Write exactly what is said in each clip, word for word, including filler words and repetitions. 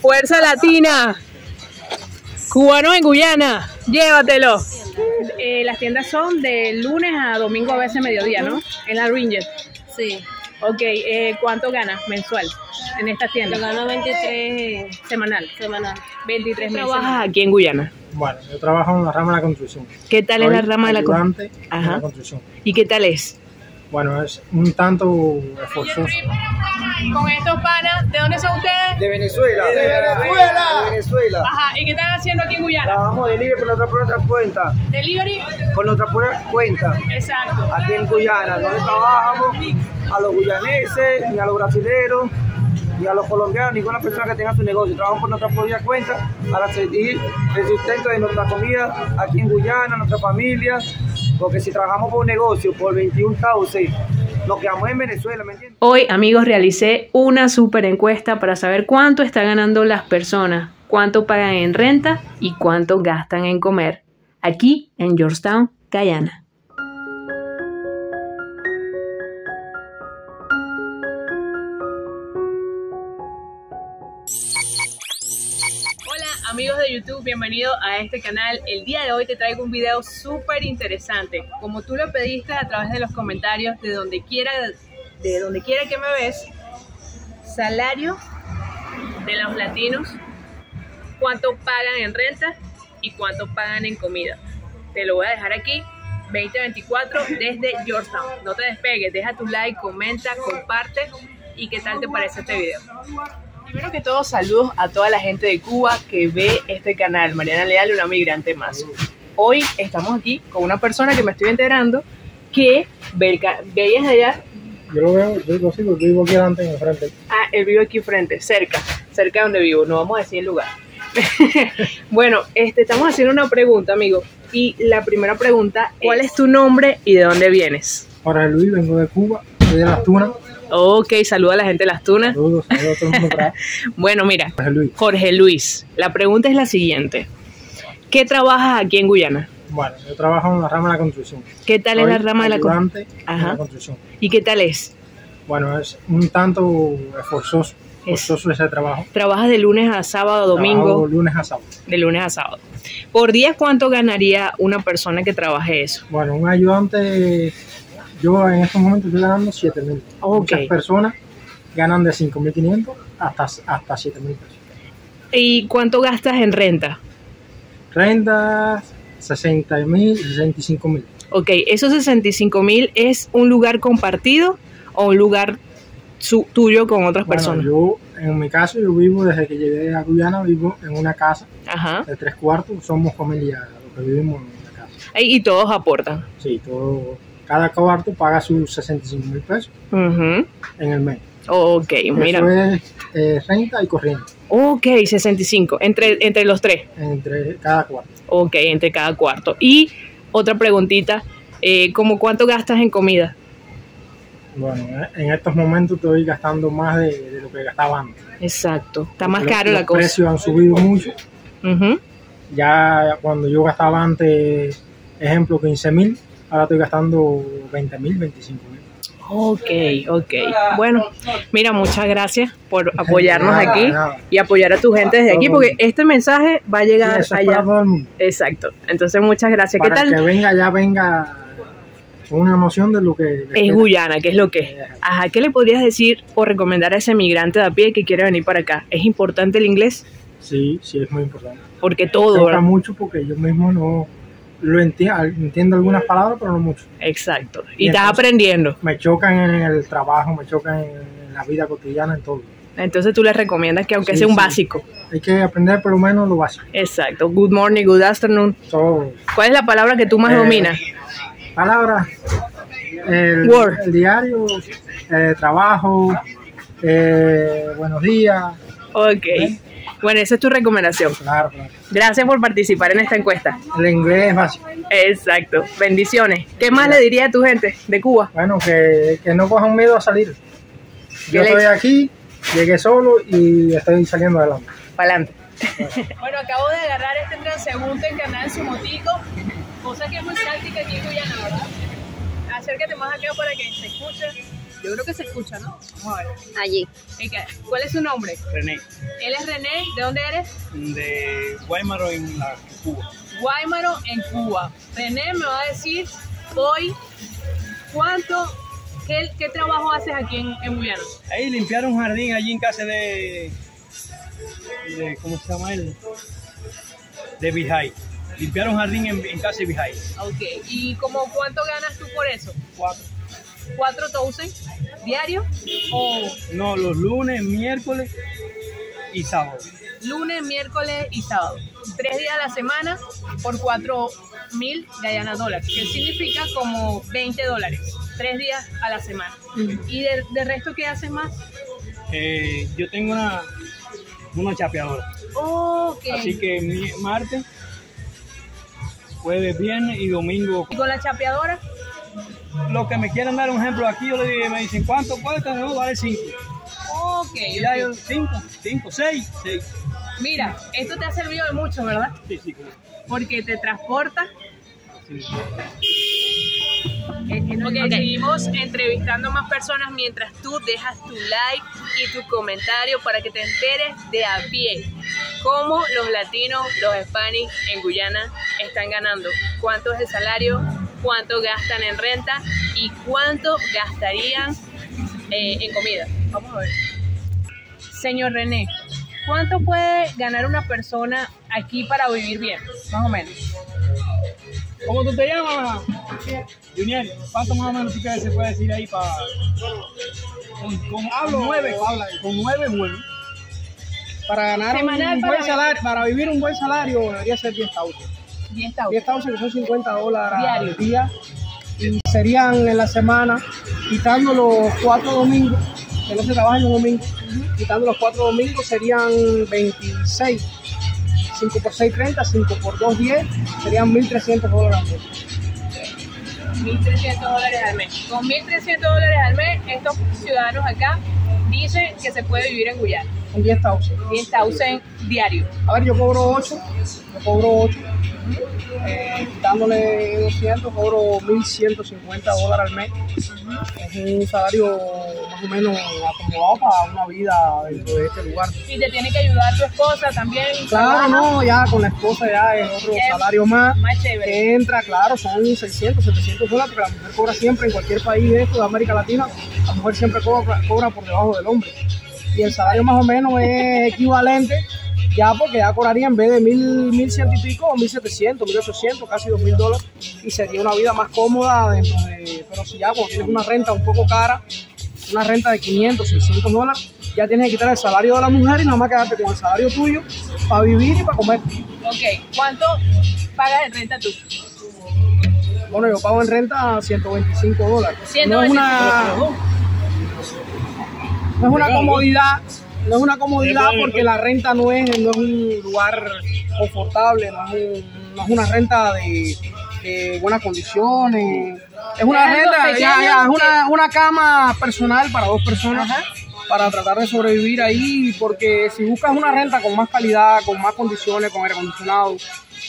Fuerza Latina. Cubanos en Guyana. Llévatelo. Eh, las tiendas son de lunes a domingo, a veces mediodía, ¿no? En la Ring Street. Sí. Ok, eh, ¿cuánto ganas mensual en esta tienda? Yo gano veintitrés semanal. Semanal. veintitrés mil. ¿Trabajas aquí en Guyana? Bueno, yo trabajo en la rama de la construcción. ¿Qué tal Soy es la rama de la, con... Ajá. de la construcción? ¿Y qué tal es? Bueno, es un tanto esforzoso. Con estos panas, ¿de dónde son ustedes? De Venezuela. De Venezuela. De Venezuela. Ajá, ¿y qué están haciendo aquí en Guyana? Trabajamos delivery con otra, por otra cuenta. ¿Delivery? Con otra por otra cuenta. Exacto. Aquí en Guyana, donde trabajamos a los guyaneses, y a los brasileños, y a los colombianos, ninguna persona que tenga su negocio. Trabajamos por nuestra propia cuenta para seguir el sustento de nuestra comida aquí en Guyana, nuestra familia, porque si trabajamos por un negocio, por veintiún cauces, nos quedamos en Venezuela, ¿me entiendes? Hoy, amigos, realicé una super encuesta para saber cuánto están ganando las personas, cuánto pagan en renta y cuánto gastan en comer, aquí en Georgetown, Guyana. Amigos de YouTube, bienvenido a este canal. El día de hoy te traigo un video súper interesante. Como tú lo pediste a través de los comentarios, de donde quiera, de donde quiera que me ves, salario de los latinos, cuánto pagan en renta y cuánto pagan en comida. Te lo voy a dejar aquí, veinte veinticuatro, desde Georgetown. No te despegues, deja tu like, comenta, comparte y qué tal te parece este video. Primero que todo, saludos a toda la gente de Cuba que ve este canal. Mariana Leal, una migrante más. Hoy estamos aquí con una persona que me estoy enterando que ve desde allá. Yo lo veo, yo lo sigo, yo vivo aquí adelante, en el frente. Ah, él vive aquí frente, cerca, cerca de donde vivo. No vamos a decir el lugar. Bueno, este, estamos haciendo una pregunta, amigo. Y la primera pregunta es, ¿cuál es tu nombre y de dónde vienes? Ahora, Luis, vengo de Cuba, soy de Las Tunas. Ok, saluda a la gente de Las Tunas. Saludos, saludos a todo el mundo. Bueno, mira, Jorge Luis. Jorge Luis, la pregunta es la siguiente. ¿Qué trabajas aquí en Guyana? Bueno, yo trabajo en la rama de la construcción. ¿Qué tal Soy es la rama de la, con... Ajá. de la construcción? ¿Y qué tal es? Bueno, es un tanto esforzoso, esforzoso ese trabajo. ¿Trabajas de lunes a sábado, domingo? Trabajo lunes a sábado. De lunes a sábado. ¿Por día cuánto ganaría una persona que trabaje eso? Bueno, un ayudante... Yo en estos momentos estoy ganando siete mil. Okay. Muchas personas ganan de cinco mil quinientos hasta, hasta siete mil pesos. ¿Y cuánto gastas en renta? Renta, sesenta mil, sesenta y cinco mil. Ok, ¿esos sesenta y cinco mil es un lugar compartido o un lugar su, tuyo con otras bueno, personas? Yo, en mi caso, yo vivo desde que llegué a Guyana, vivo en una casa. Ajá. De tres cuartos, somos familia, los que vivimos en la casa. ¿Y todos aportan? Sí, todos. Cada cuarto paga sus sesenta y cinco mil pesos uh-huh. en el mes. Ok, mira. Eso es eh, renta y corriente. Ok, sesenta y cinco, entre, entre los tres. Entre cada cuarto. Ok, entre cada cuarto. Y otra preguntita, eh, ¿cómo cuánto gastas en comida? Bueno, en estos momentos estoy gastando más de, de lo que gastaba antes. Exacto, está más caro la cosa. Los precios han subido mucho. Uh-huh. Ya cuando yo gastaba antes, ejemplo, quince mil. Ahora estoy gastando veinte mil, veinticinco mil. Ok, ok. Bueno, mira, muchas gracias por apoyarnos nada, aquí nada. y apoyar a tu gente desde aquí, porque este mensaje va a llegar sí, allá. Exacto. Entonces, muchas gracias. Para ¿Qué tal? Que venga, ya venga una emoción de lo que... Es Guyana, que es lo que es. Ajá, ¿qué le podrías decir o recomendar a ese migrante de a pie que quiere venir para acá? ¿Es importante el inglés? Sí, sí, es muy importante. Porque todo, ¿verdad? Mucho porque yo mismo no... Lo entiendo, entiendo algunas palabras, pero no mucho. Exacto. Y, y estás aprendiendo. Me chocan en el trabajo, me chocan en la vida cotidiana, en todo. Entonces tú les recomiendas que aunque sí, sea un sí. básico. Hay que aprender por lo menos lo básico. Exacto. Good morning, good afternoon. So, ¿cuál es la palabra que tú más eh, dominas? Palabra. El, Word. el diario, eh, trabajo, eh, buenos días. Ok. ¿Ven? Bueno, esa es tu recomendación. Claro, claro. Gracias por participar en esta encuesta. El inglés es básico. Exacto. Bendiciones. ¿Qué más claro. le diría a tu gente de Cuba? Bueno, que, que no cojan miedo a salir. Yo estoy hecho? aquí, llegué solo y estoy saliendo adelante. Para adelante. Bueno. Bueno, acabo de agarrar este transeúnte en Canal Sumotico, cosa que es muy práctica aquí en Guyana, ¿verdad? Acércate más acá para que se escuche. Yo creo que se escucha, ¿no? Vamos a ver. Allí. ¿Cuál es su nombre? René. Él es René. ¿De dónde eres? De Guaymaro, en la, Cuba. Guaymaro, en Cuba. René me va a decir hoy cuánto, qué, qué trabajo haces aquí en, en Guyana. Ahí limpiar un jardín allí en casa de, de ¿cómo se llama él? De Bijay. Limpiar un jardín en, en casa de Bijay. Ok. ¿Y como cuánto ganas tú por eso? Cuatro. ¿Cuatro thousand diario o...? No, los lunes, miércoles y sábado. Lunes, miércoles y sábado. Tres días a la semana por cuatro mil Guyana dólares, que significa como veinte dólares. Tres días a la semana. Mm-hmm. ¿Y de, de resto qué haces más? Eh, yo tengo una, una chapeadora. Okay. Así que martes, jueves, viernes y domingo. ¿Y con la chapeadora? Los que me quieran dar un ejemplo aquí, yo le digo, me dicen, ¿cuánto cuesta? No, vale cinco. Ok. Ya yo, cinco, cinco, seis, seis. Mira, esto te ha servido de mucho, ¿verdad? Sí, sí, claro. Porque te transporta. Sí, sí. Okay, okay. Seguimos entrevistando más personas mientras tú dejas tu like y tu comentario para que te enteres de a pie cómo los latinos, los hispanics en Guyana están ganando, cuánto es el salario, cuánto gastan en renta y cuánto gastarían eh, en comida. Vamos a ver. Señor René, ¿cuánto puede ganar una persona aquí para vivir bien, más o menos? ¿Cómo tú te llamas? Junior, ¿cuánto más o menos tú crees que se puede decir ahí para...? Con, con hablo, nueve, con nueve, bueno. Para ganar un, un buen salario, para vivir un buen salario, debería ser diez thousand. diez thousand, que son cincuenta dólares diario. Al día, y serían en la semana, quitando los cuatro domingos, que no se trabajan los domingos, uh-huh. Quitando los cuatro domingos serían veintiséis, cinco por seis, treinta, cinco por dos, diez, serían mil trescientos dólares al mes. mil trescientos dólares al mes. Con mil trescientos dólares al mes, estos ciudadanos acá dicen que se puede vivir en Guyana. Con diez thousand. diez thousand diario. A ver, yo cobro ocho, yo cobro ocho. Eh, dándole doscientos, cobro mil ciento cincuenta dólares al mes. Es un salario más o menos acomodado para una vida dentro de este lugar. ¿Y te tiene que ayudar tu esposa también? Claro, no, ya con la esposa ya es otro salario más. Más chévere. Que entra, claro, son seiscientos, setecientos dólares, porque la mujer cobra siempre en cualquier país de esto de América Latina, la mujer siempre cobra, cobra por debajo del hombre. Y el salario más o menos es equivalente. Ya porque ya cobraría en vez de mil, mil cien y pico, mil setecientos, mil ochocientos, casi dos mil dólares, y sería una vida más cómoda dentro de... Pero si ya cuando tienes una renta un poco cara, una renta de quinientos, seiscientos dólares, ya tienes que quitar el salario de la mujer y nada más quedarte con el salario tuyo para vivir y para comer. Ok, ¿cuánto pagas en renta tú? Bueno, yo pago en renta ciento veinticinco dólares. No es una, no es una comodidad. No es una comodidad porque la renta no es, no es un lugar confortable, no es, no es una renta de, de buenas condiciones. Es una renta, ya, ya, es una, una cama personal para dos personas. Ajá. Para tratar de sobrevivir ahí, porque si buscas una renta con más calidad, con más condiciones, con aire acondicionado,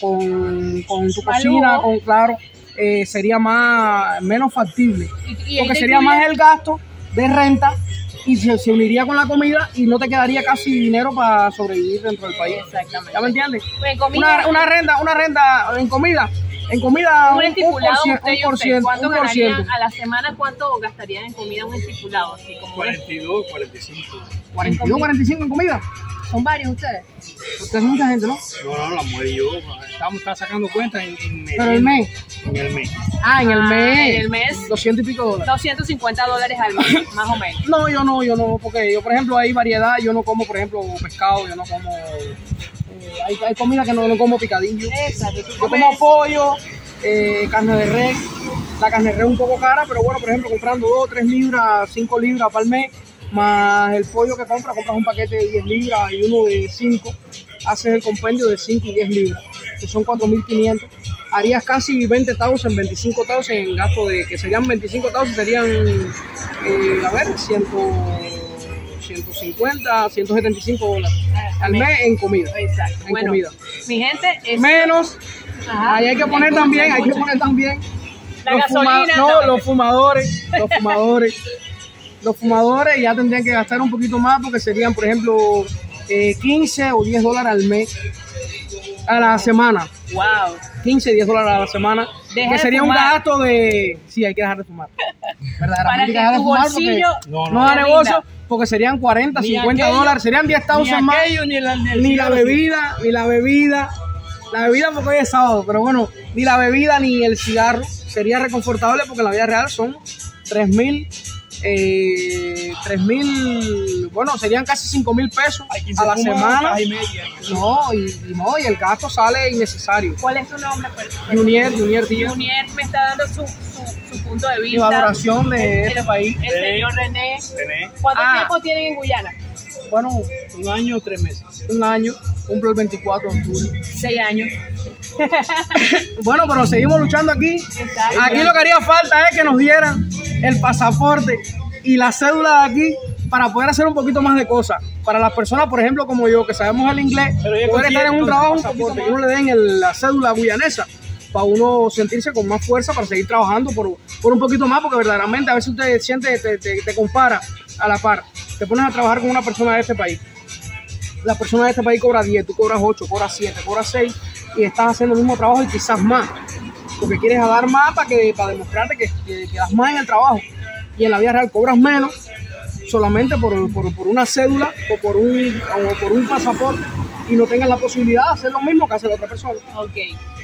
con, con tu cocina, con claro, eh, sería más menos factible. Porque sería más el gasto de renta. Y se, se uniría con la comida y no te quedaría casi dinero para sobrevivir dentro del país. Exactamente. ¿Ya me entiendes? Pues comida, una, una renta, una renta en comida. En comida un, un, estipulado un, usted, un por ciento. ¿Cuánto ganaría a la semana? ¿Cuánto gastarían en comida un estipulado? Así como cuarenta y dos, cuarenta y cinco. ¿cuarenta y dos, cuarenta y cinco en comida? ¿Son varios ustedes? Ustedes son mucha gente, ¿no? No, no, la mujer y yo. Estamos está sacando cuentas en, en el... ¿Pero el mes? En el mes. Ah, en el mes. Ah, en el mes. doscientos y pico dólares. doscientos cincuenta dólares al mes, más o menos. No, yo no, yo no. Porque yo, por ejemplo, hay variedad. Yo no como, por ejemplo, pescado. Yo no como... Eh, hay, hay comida que no, no como picadillo. Exacto. Yo como pollo, eh, carne de res. La carne de res es un poco cara, pero bueno, por ejemplo, comprando dos, tres libras, cinco libras para el mes. Más el pollo que compras, compras un paquete de diez libras y uno de cinco, haces el compendio de cinco y diez libras, que son cuatro mil quinientos, harías casi veinte thousand, veinticinco thousand en gasto de, que serían veinticinco thousand, serían, eh, a ver, cien, ciento cincuenta, ciento setenta y cinco dólares al mes en comida. Exacto. En bueno, comida. Mi gente es... Menos, ajá, ahí hay que poner también, hay que poner también la gasolina, fuma, no, los fumadores, los fumadores. Los fumadores ya tendrían que gastar un poquito más porque serían, por ejemplo, eh, quince o diez dólares al mes, a la semana. Wow. quince, diez dólares a la semana. Deja que sería fumar. Un gasto de... Sí, hay que dejar de fumar. Para que, que dejar tu de fumar bolsillo no, no, no da negocio, porque serían cuarenta, cincuenta dólares, serían diez mil más. Aquello, ni, la, ni, ni la bebida, ni la bebida. La bebida porque hoy es sábado, pero bueno, ni la bebida ni el cigarro. Sería reconfortable porque en la vida real son tres mil, eh, tres mil, bueno, serían casi cinco mil pesos a la semana. Y media, no, y, y no, y el gasto sale innecesario. ¿Cuál es tu nombre? Junior, Junior Díaz. Junior me está dando su, su, su punto de vista. Y valoración de el, este país. El señor René. René. ¿Cuánto ah. tiempo tienen en Guyana? Bueno, un año o tres meses. Un año, cumplo el veinticuatro de octubre. Seis años. Bueno, pero seguimos luchando aquí. Exacto. Aquí lo que haría falta es que nos dieran el pasaporte y la cédula de aquí para poder hacer un poquito más de cosas. Para las personas, por ejemplo, como yo, que sabemos el inglés, poder estar en un trabajo un poquito más. Que uno le den el, la cédula guyanesa para uno sentirse con más fuerza para seguir trabajando por, por un poquito más, porque verdaderamente a veces usted siente, te, te, te compara a la par. Te pones a trabajar con una persona de este país. La persona de este país cobra diez, tú cobras ocho, cobras siete, cobras seis y estás haciendo el mismo trabajo y quizás más. Porque quieres dar más para, que, para demostrarte que, que, que das más en el trabajo. Y en la vida real cobras menos solamente por, por, por una cédula o por, un, o por un pasaporte y no tengas la posibilidad de hacer lo mismo que hace la otra persona. Ok,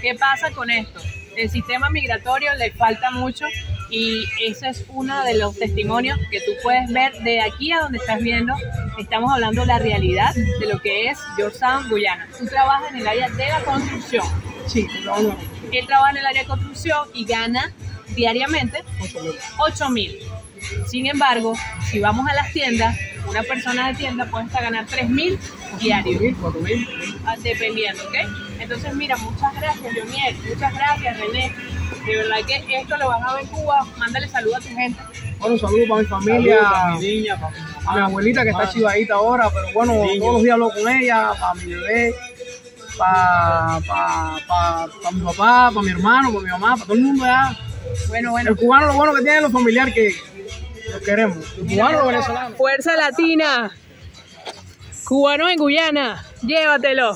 ¿qué pasa con esto? El sistema migratorio le falta mucho y ese es uno de los testimonios que tú puedes ver de aquí a donde estás viendo. Estamos hablando de la realidad de lo que es Georgetown, Guyana. Tú trabajas en el área de la construcción. Sí, trabajo. Él trabaja en el área de construcción y gana diariamente ocho mil. Sin embargo, si vamos a las tiendas, una persona de tienda puede hasta ganar tres mil diarios. cuatro mil, cuatro mil. Dependiendo, ¿ok? Entonces, mira, muchas gracias, Leoniel. Muchas gracias, René. De verdad que esto lo van a ver en Cuba. Mándale saludos a tu gente. Bueno, un saludo para mi familia, para mi niña, para mi, a mi abuelita que está chivadita ahora, pero bueno, todos los días hablo con ella, para mi bebé, para, para, para, para mi papá, para mi hermano, para mi mamá, para todo el mundo ya. Bueno, bueno. El cubano lo bueno que tiene es lo familiar que lo queremos. El cubano, los venezolanos. Fuerza Latina. Cubanos en Guyana. Llévatelo.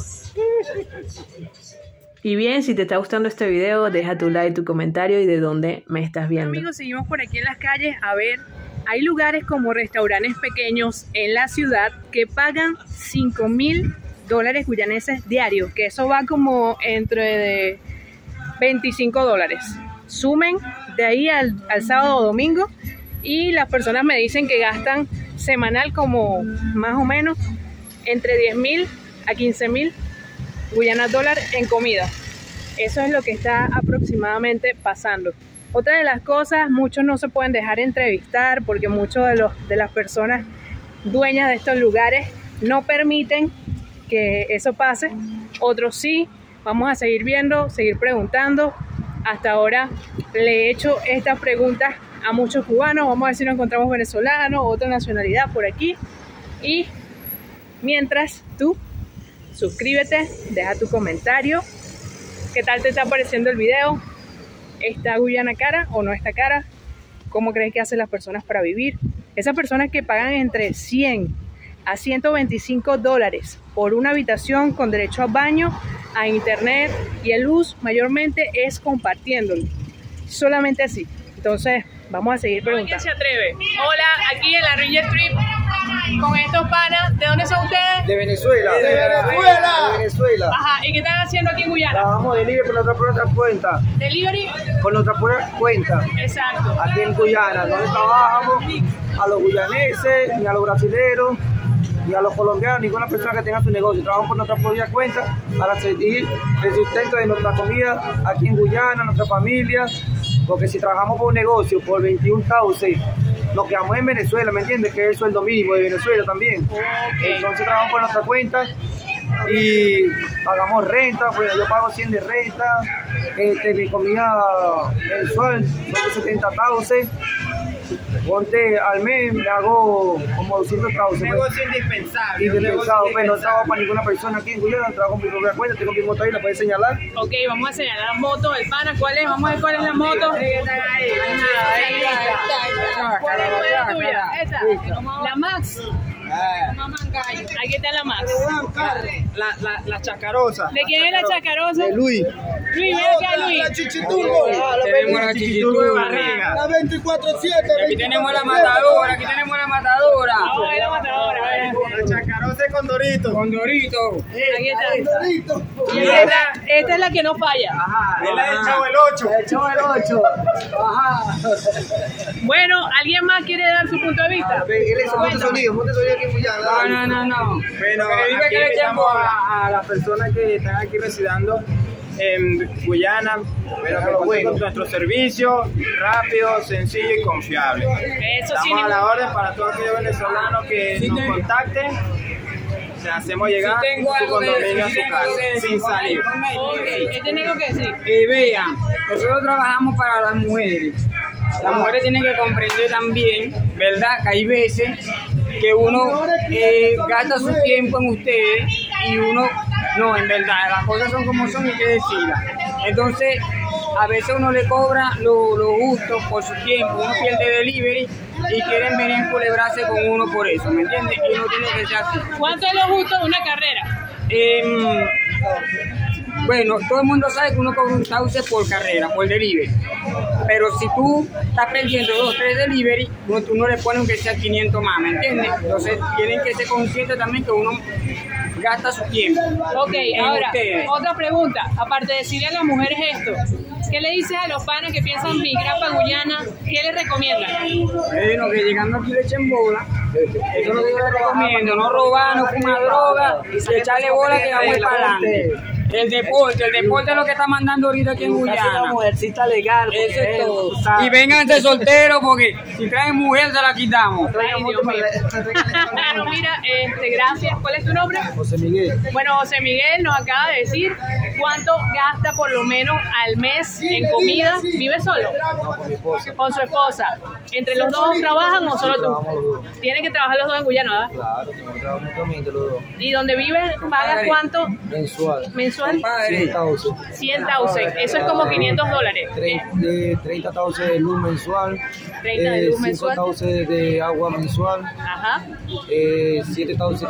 Y bien, si te está gustando este video, deja tu like, tu comentario y de dónde me estás viendo. Amigos, seguimos por aquí en las calles. A ver, hay lugares como restaurantes pequeños en la ciudad que pagan cinco mil dólares guyaneses diarios, que eso va como entre veinticinco dólares. Sumen de ahí al, al sábado o domingo y las personas me dicen que gastan semanal como más o menos entre diez mil a quince mil Guyana dólar en comida. Eso es lo que está aproximadamente pasando. Otra de las cosas, muchos no se pueden dejar entrevistar porque muchos de, los, de las personas dueñas de estos lugares no permiten que eso pase. Otros sí. Vamos a seguir viendo, seguir preguntando. Hasta ahora le he hecho estas preguntas a muchos cubanos. Vamos a ver si nos encontramos venezolanos, otra nacionalidad por aquí. Y mientras tú... suscríbete, deja tu comentario. ¿Qué tal te está pareciendo el video? ¿Está Guyana cara o no está cara? ¿Cómo crees que hacen las personas para vivir? Esas personas que pagan entre cien a ciento veinticinco dólares por una habitación con derecho a baño, a internet y a luz, mayormente es compartiéndolo. Solamente así. Entonces, vamos a seguir preguntando. ¿Quién se atreve? Hola, aquí en la Ring Street. Con estos panas, ¿de dónde son ustedes? De Venezuela. De Venezuela. De Venezuela. Ajá, ¿y qué están haciendo aquí en Guyana? Trabajamos delivery por nuestra propia cuenta. ¿Delivery? Por nuestra propia cuenta. Exacto. Aquí en Guyana, donde trabajamos a los guyaneses, ni a los brasileños, ni a los colombianos, ninguna persona que tenga su negocio. Trabajamos por nuestra propia cuenta para seguir el sustento de nuestra comida aquí en Guyana, nuestra familia, porque si trabajamos por un negocio, por veintiún cauces, nos quedamos en Venezuela, ¿me entiendes? Que es el sueldo mínimo de Venezuela también. Okay. Entonces trabajamos por nuestra cuenta y pagamos renta, pues yo pago cien de renta, este, mi comida mensual, son setenta cauces. Porque al mes me hago como doscientos trabajos. Un negocio indispensable. Indispensable, pues no trabajo para ninguna persona aquí en Guyana, trabajo con mi propia cuenta, tengo mi moto ahí, la puedes señalar. Ok, vamos a señalar la moto, el pana, ¿cuál es? Vamos a ver cuál es la moto. ¿Cuál es la tuya? Esa. La Max. Aquí está la Max. La, la, la chacarosa. ¿De quién es la chacarosa? De Luis. Luis, mira acá, Luis. La chichiturbo. Tenemos la chichiturbo de barriga. La veinticuatro siete. Aquí tenemos la matadora, aquí tenemos la matadora. Vamos a ver la matadora. La chacarosa es con Dorito. Con Dorito. Aquí está. Esta es la que no falla. Ajá. Es la del Chavo del ocho. El Chavo del ocho. Ajá. Bueno, ¿alguien más quiere dar su punto de vista? Él hizo mucho sonido, mucho sonido aquí en Guyana. No, no, no, no. Pero aquí le echamos a las personas que están aquí residando en Guyana, pero que bueno, con nuestro servicio rápido, sencillo y confiable. Eso sí, estamos a la orden para todos aquellos venezolanos que sí, nos te... contacten. Se hacemos llegar sí, tengo algo de, sí, a su tengo casa, de, sin salir. Okay. ¿Qué tengo que decir? Que vean, nosotros trabajamos para las mujeres. Las mujeres tienen que comprender también, ¿verdad? Que hay veces que uno eh, gasta su tiempo en ustedes y uno... No, en verdad, las cosas son como son y hay que decirlas. Entonces, a veces uno le cobra lo, lo justo por su tiempo, uno pierde delivery y quieren venir a culebrarse con uno por eso, ¿me entiendes? Y no tiene que ser así. ¿Cuánto es lo justo de una carrera? Eh, bueno, todo el mundo sabe que uno cobra un sauce por carrera, por delivery. Pero si tú estás perdiendo dos o tres delivery, uno, tú no le pones aunque sea quinientos más, ¿me entiendes? Entonces, tienen que ser conscientes también que uno... gasta su tiempo. Ok, ahora, ustedes. Otra pregunta, aparte de decirle a las mujeres esto, ¿qué le dices a los panas que piensan migrar para Guyana? ¿Qué les recomiendan? Bueno, que llegando aquí le echen bola, eso es lo que yo les recomiendo, no robar, no fumar droga, y echarle bola que vamos para adelante. El deporte, el deporte es lo que está mandando ahorita aquí en Guyana. Una mujercita legal. Eso es todo. Y vénganse solteros porque si traen mujer se la quitamos. Bueno, mira, este, gracias. ¿Cuál es tu nombre? José Miguel. Bueno, José Miguel nos acaba de decir cuánto gasta por lo menos al mes en comida. ¿Vive solo? No, con mi esposa. Con su esposa. ¿Entre los dos trabajan o solo tú? Tienen que trabajar los dos en Guyana, ¿verdad? Claro, tengo que trabajar mutuamente los dos. ¿Y donde vives pagas cuánto? Mensual. ¿Mensual? cien tauces. Eso es como quinientos dólares. treinta tauces de luz mensual. treinta de luz mensual. cinco tauces de agua mensual. Ajá. siete tauces,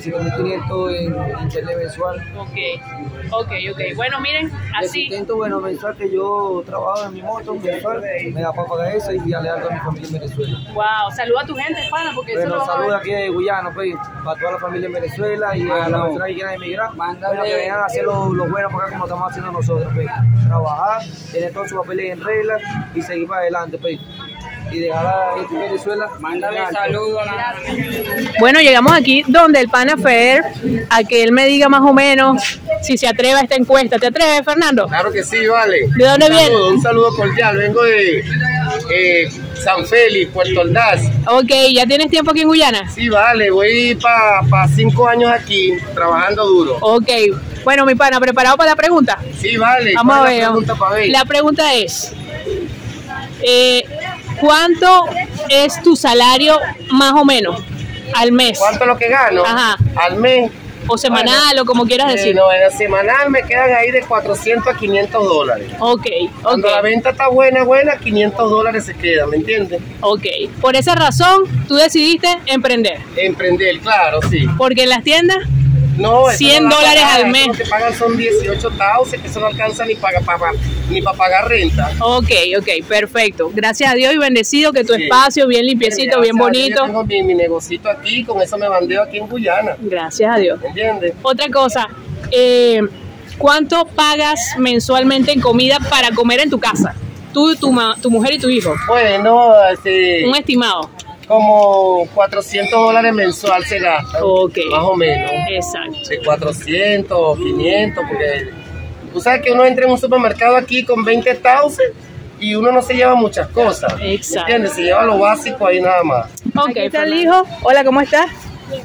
siete mil quinientos en internet mensual. Ok, ok, ok. Bueno, miren, así. El sustento, bueno, mensual que yo trabajo en mi moto, mensual, me da para pagar eso y ya le hago a mi familia en Venezuela. Wow, saluda a tu gente, pana, porque bueno, eso lo saluda aquí de Guyana, pues, para toda la familia en Venezuela y ah, a la persona no. que quieran emigrar. Mándale, que vengan a hacer lo, lo bueno para acá como estamos haciendo nosotros, pues. Trabajar, tener todos sus papeles en regla y seguir para adelante, pues. Y dejar a Venezuela. Mándale saludos. Bueno, llegamos aquí donde el pana Fer, a que él me diga más o menos si se atreve a esta encuesta. ¿Te atreves, Fernando? Claro que sí, vale. ¿De dónde un saludo, viene? Un saludo cordial. Vengo de eh, San Félix, Puerto Ordaz. Ok, ¿ya tienes tiempo aquí en Guyana? Sí, vale. Voy para pa cinco años aquí, trabajando duro. Ok. Bueno, mi pana, ¿preparado para la pregunta? Sí, vale. Vamos a ver. La pregunta, para ver. La pregunta es... Eh, ¿cuánto es tu salario más o menos al mes? ¿Cuánto es lo que gano? Ajá. Al mes. O semanal, bueno, o como quieras decir. No, en el semanal me quedan ahí de cuatrocientos a quinientos dólares. Ok, ok. Cuando la venta está buena, buena, quinientos dólares se queda, ¿me entiendes? Ok. Por esa razón, tú decidiste emprender. Emprender, claro, sí. Porque en las tiendas... No, cien dólares al mes. Lo que pagan son dieciocho tauces, que eso no alcanza ni para pa, ni pa pagar renta. Ok, ok, perfecto. Gracias a Dios y bendecido que tu sí. espacio, bien limpiecito, bien, bien bonito. Yo tengo mi, mi negocito aquí, con eso me bandeo aquí en Guyana. Gracias a Dios. ¿Entiendes? Otra cosa, eh, ¿cuánto pagas mensualmente en comida para comer en tu casa? Tú, tu, ma tu mujer y tu hijo. Bueno, este... un estimado. Como cuatrocientos dólares mensual se gasta, okay. Más o menos. Exacto. De cuatrocientos, quinientos, porque tú sabes que uno entra en un supermercado aquí con veinte tauces y uno no se lleva muchas cosas. Exacto. ¿Entiendes? Se lleva lo básico ahí nada más. Ok, aquí está el hijo. Hola, ¿cómo estás? Bien.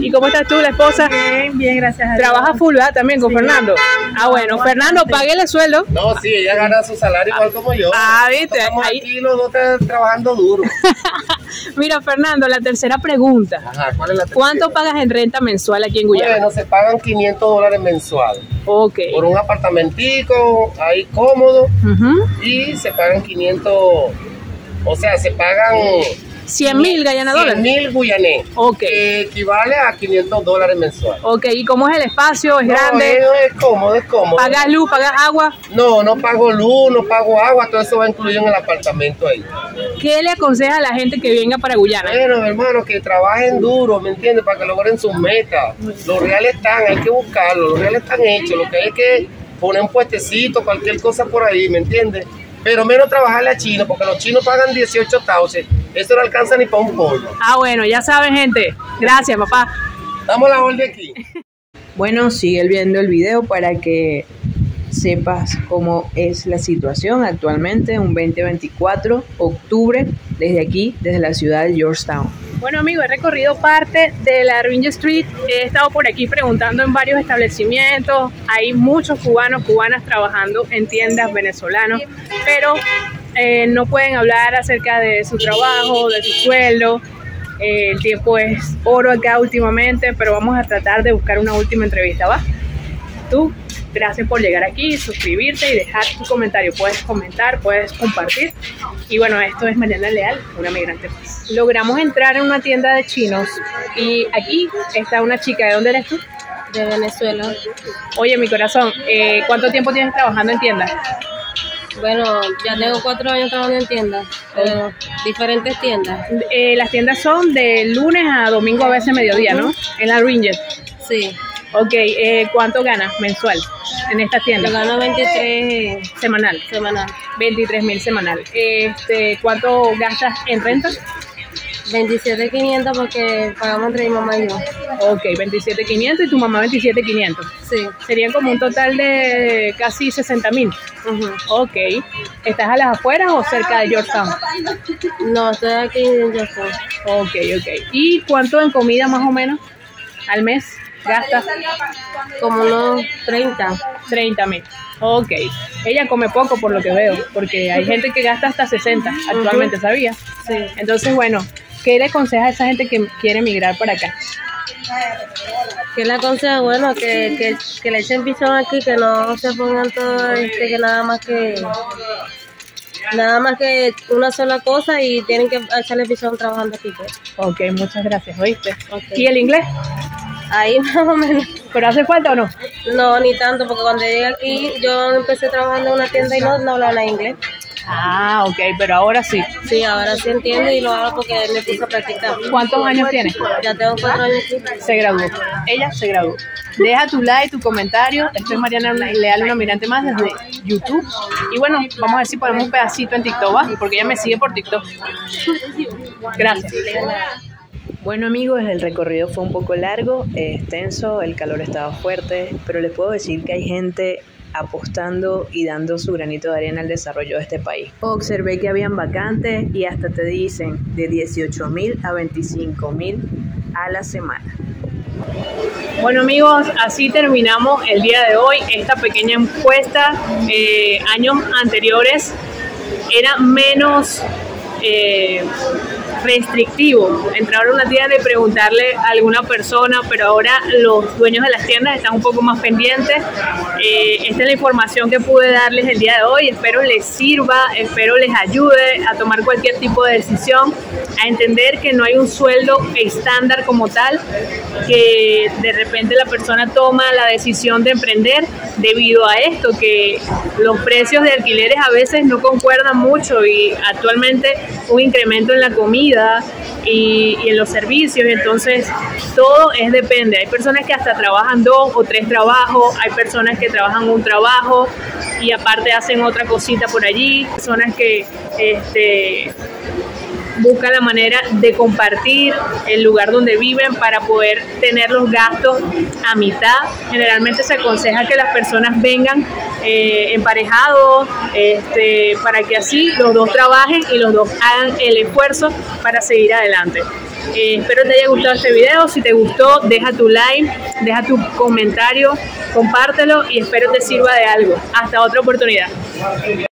¿Y cómo estás tú, la esposa? Bien, bien, gracias a Dios. ¿Trabaja full, ¿verdad? También con sí. Fernando. Ah, bueno, Fernando, páguele sueldo. No, sí, ella gana su salario igual como yo. Ah, viste. Estamos ahí. Aquí los dos trabajando duro. Mira, Fernando, la tercera pregunta. Ajá, ¿cuál es la tercera? ¿Cuánto pagas en renta mensual aquí en Guyana? Bueno, se pagan quinientos dólares mensual. Ok. Por un apartamentico, ahí cómodo. Uh-huh. Y se pagan quinientos, o sea, se pagan... cien mil guyanadores. cien mil guyanés. Ok. Que equivale a quinientos dólares mensuales. Ok, ¿y cómo es el espacio? ¿Es no, grande? No, es, es cómodo, es cómodo. ¿Pagas luz, pagas agua? No, no pago luz, no pago agua, todo eso va incluido en el apartamento ahí. ¿Qué le aconseja a la gente que venga para Guyana? Bueno, hermano, que trabajen duro, ¿me entiendes? Para que logren sus metas. Los reales están, hay que buscarlos, los reales están hechos, lo que hay que poner un puestecito, cualquier cosa por ahí, ¿me entiendes? Pero menos trabajarle a chinos, porque los chinos pagan dieciocho tauces. Esto no alcanza ni para un pollo. Ah, bueno, ya saben, gente. Gracias, papá. Damos la orden aquí. Bueno, sigue viendo el video para que sepas cómo es la situación actualmente, un veinte veinticuatro, octubre, desde aquí, desde la ciudad de Georgetown. Bueno, amigo, he recorrido parte de la Ring Street, he estado por aquí preguntando en varios establecimientos, hay muchos cubanos, cubanas trabajando en tiendas venezolanos, pero eh, no pueden hablar acerca de su trabajo, de su sueldo. Eh, el tiempo es oro acá últimamente, pero vamos a tratar de buscar una última entrevista, ¿va? Tú, gracias por llegar aquí, suscribirte y dejar tu comentario. Puedes comentar, puedes compartir. Y bueno, esto es Mariana Leal, una migrante más. Logramos entrar en una tienda de chinos y aquí está una chica. ¿De dónde eres tú? De Venezuela. Oye, mi corazón, eh, ¿cuánto tiempo tienes trabajando en tiendas? Bueno, ya tengo cuatro años trabajando en tiendas, pero diferentes tiendas. Eh, las tiendas son de lunes a domingo, a veces mediodía, ¿no? En la Ringer. Sí. Ok, eh, ¿cuánto ganas mensual en esta tienda? Yo gano veintitrés semanal. Semanal. veintitrés mil semanal. Este, ¿cuánto gastas en renta? veintisiete mil quinientos porque pagamos entre mi mamá y yo. Ok, veintisiete mil quinientos y tu mamá veintisiete mil quinientos. Sí. Serían como un total de casi sesenta mil. Uh-huh. Ok. ¿Estás a las afueras o cerca de Georgetown? No, estoy aquí en Georgetown. Ok, ok. ¿Y cuánto en comida más o menos al mes? Gasta como unos treinta mil. Ok. Ella come poco por lo que veo, porque hay gente que gasta hasta sesenta actualmente, ¿sabía? Sí. Entonces, bueno, ¿qué le aconseja a esa gente que quiere emigrar para acá? ¿Qué le aconseja? Bueno, que, que, que le echen pichón aquí, que no se pongan todo este, que nada más que... Nada más que una sola cosa y tienen que echarle pichón trabajando aquí, pues. Ok, muchas gracias, ¿oíste? Okay. ¿Y el inglés? Ahí más o menos. ¿Pero hace falta o no? No, ni tanto, porque cuando llegué aquí yo empecé trabajando en una tienda y no, no hablaba inglés. Ah, ok, pero ahora sí. Sí, ahora sí entiendo y lo hago porque me puse a practicar. ¿Cuántos años tienes? Ya tengo cuatro años aquí. Se graduó. Ella se graduó. Deja tu like, tu comentario. Esto es Mariana Leal, una migrante más desde YouTube. Y bueno, vamos a ver si ponemos un pedacito en TikTok, ¿va? Porque ella me sigue por TikTok. Gracias. Bueno, amigos, el recorrido fue un poco largo, extenso, el calor estaba fuerte, pero les puedo decir que hay gente apostando y dando su granito de arena al desarrollo de este país. Observé que habían vacantes y hasta te dicen de dieciocho mil a veinticinco mil a la semana. Bueno, amigos, así terminamos el día de hoy esta pequeña encuesta. Eh, años anteriores era menos... Eh, restrictivo, entrar a una tienda y preguntarle a alguna persona, pero ahora los dueños de las tiendas están un poco más pendientes. Eh, esta es la información que pude darles el día de hoy, espero les sirva, espero les ayude a tomar cualquier tipo de decisión, a entender que no hay un sueldo estándar como tal, que de repente la persona toma la decisión de emprender debido a esto, que los precios de alquileres a veces no concuerdan mucho y actualmente un incremento en la comida Y, y en los servicios, entonces todo es depende. Hay personas que hasta trabajan dos o tres trabajos, hay personas que trabajan un trabajo y aparte hacen otra cosita por allí, personas que este, buscan la manera de compartir el lugar donde viven para poder tener los gastos a mitad. Generalmente se aconseja que las personas vengan eh, emparejados este, para que así los dos trabajen y los dos hagan el esfuerzo para seguir adelante. Eh, espero te haya gustado este video. Si te gustó, deja tu like, deja tu comentario, compártelo y espero te sirva de algo. Hasta otra oportunidad.